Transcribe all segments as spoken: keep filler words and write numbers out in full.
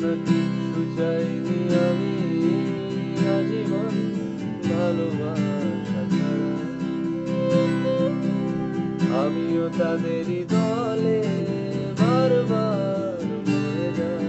প্রাণটি সুচাইবে আমি আজীবন ভালোবাসা ছাড়া। আমিও তাদেরই দলে বারবার মরে যাই।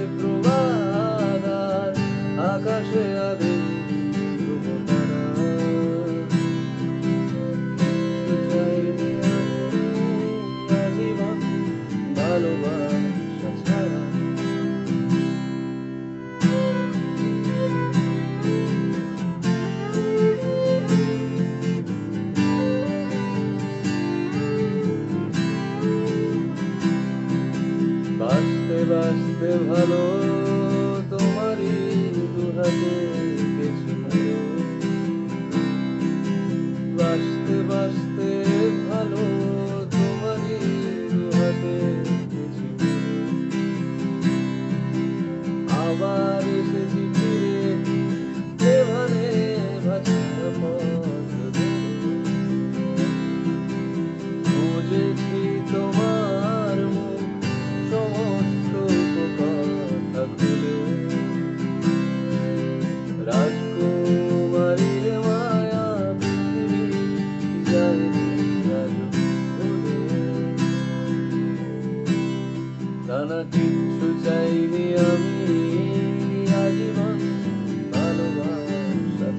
বাঁচতে ভালো তোমারই দুহাতে বেশি ভালো, বাঁচতে বাঁচতে ভালো তোমারই দুহাতে বেশি ভালো। আবার এসেছি ফিরে এভাবে বাঁচতে পথ বুঝেছি তোমার কিছু চাইনি আমি আজীবন ভালোবাসা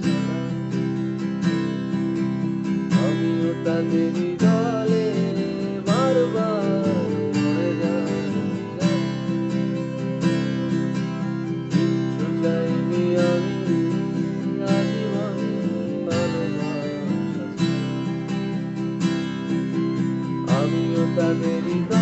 ছাড়া। আমিও তাদেরই দলে বারবার মরে যাই। কিছু চাইনি আমি আজীবন ভালোবাসা ছাড়া। আমিও তাদেরই